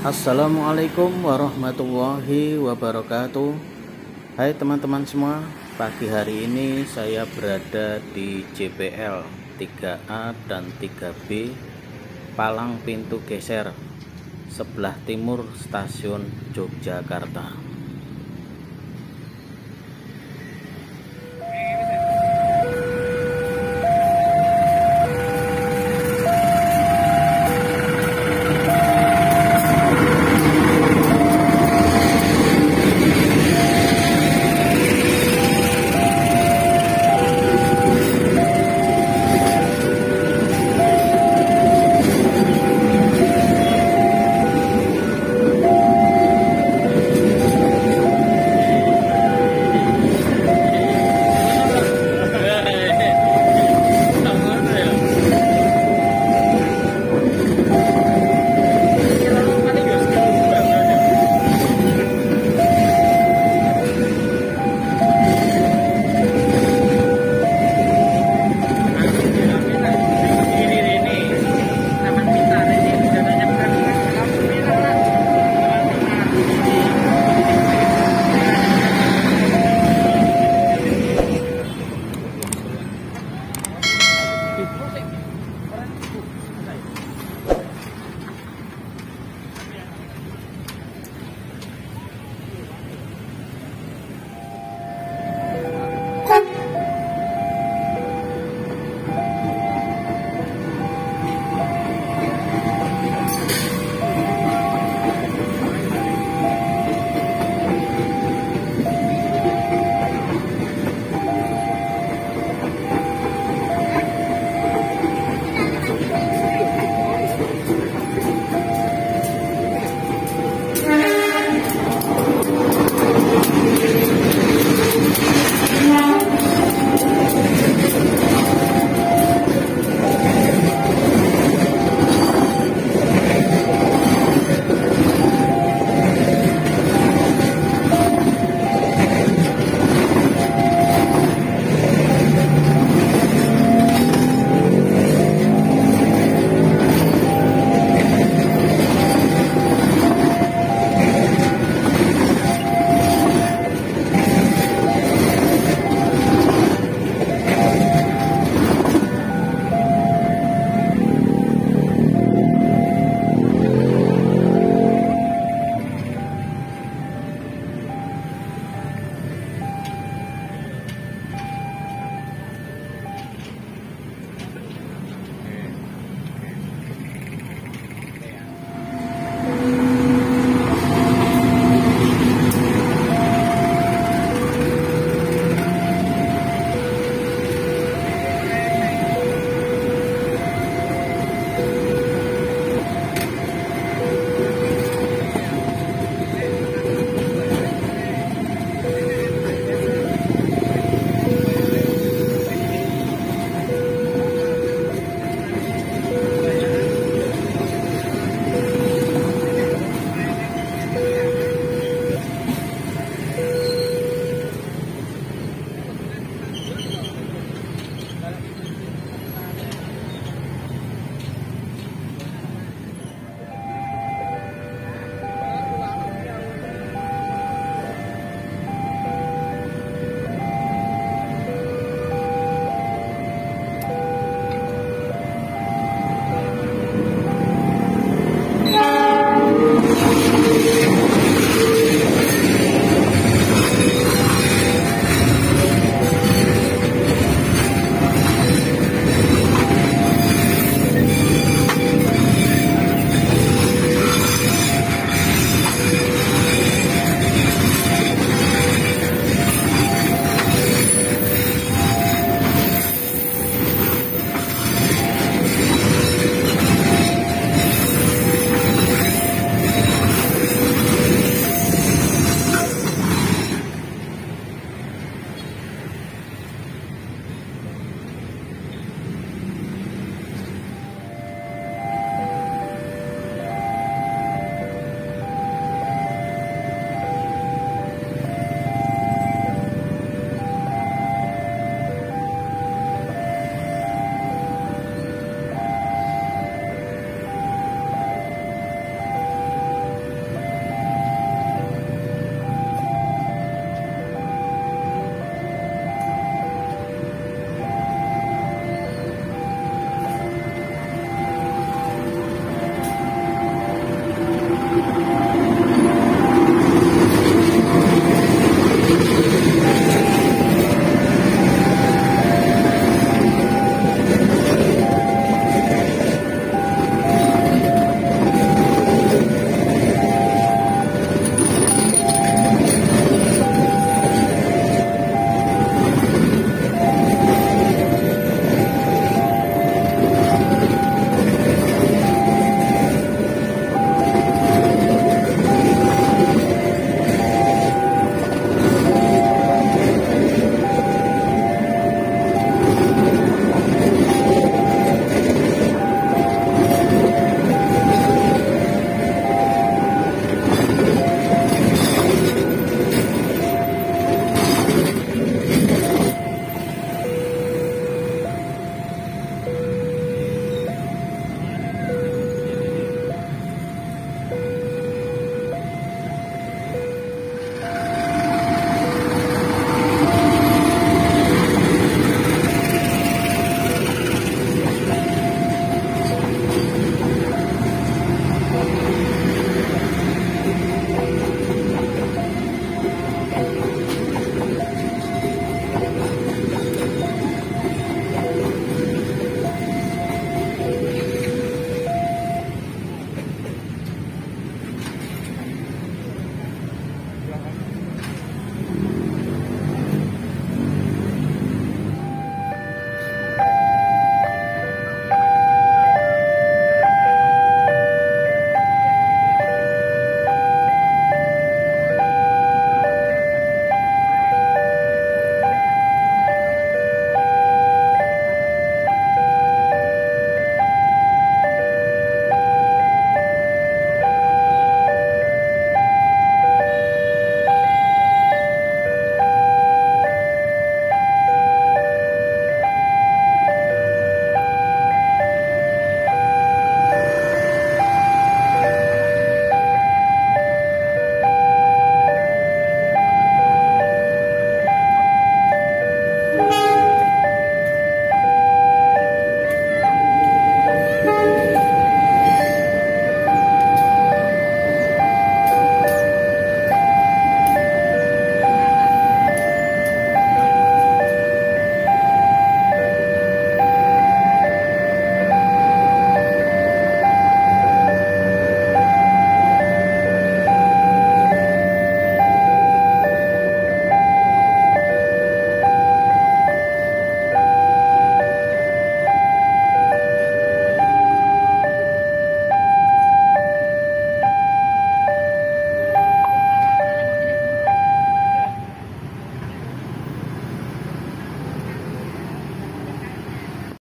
Assalamualaikum warahmatullahi wabarakatuh. Hai teman-teman semua, pagi hari ini saya berada di JPL 3A dan 3B Palang Pintu Geser sebelah timur Stasiun Yogyakarta.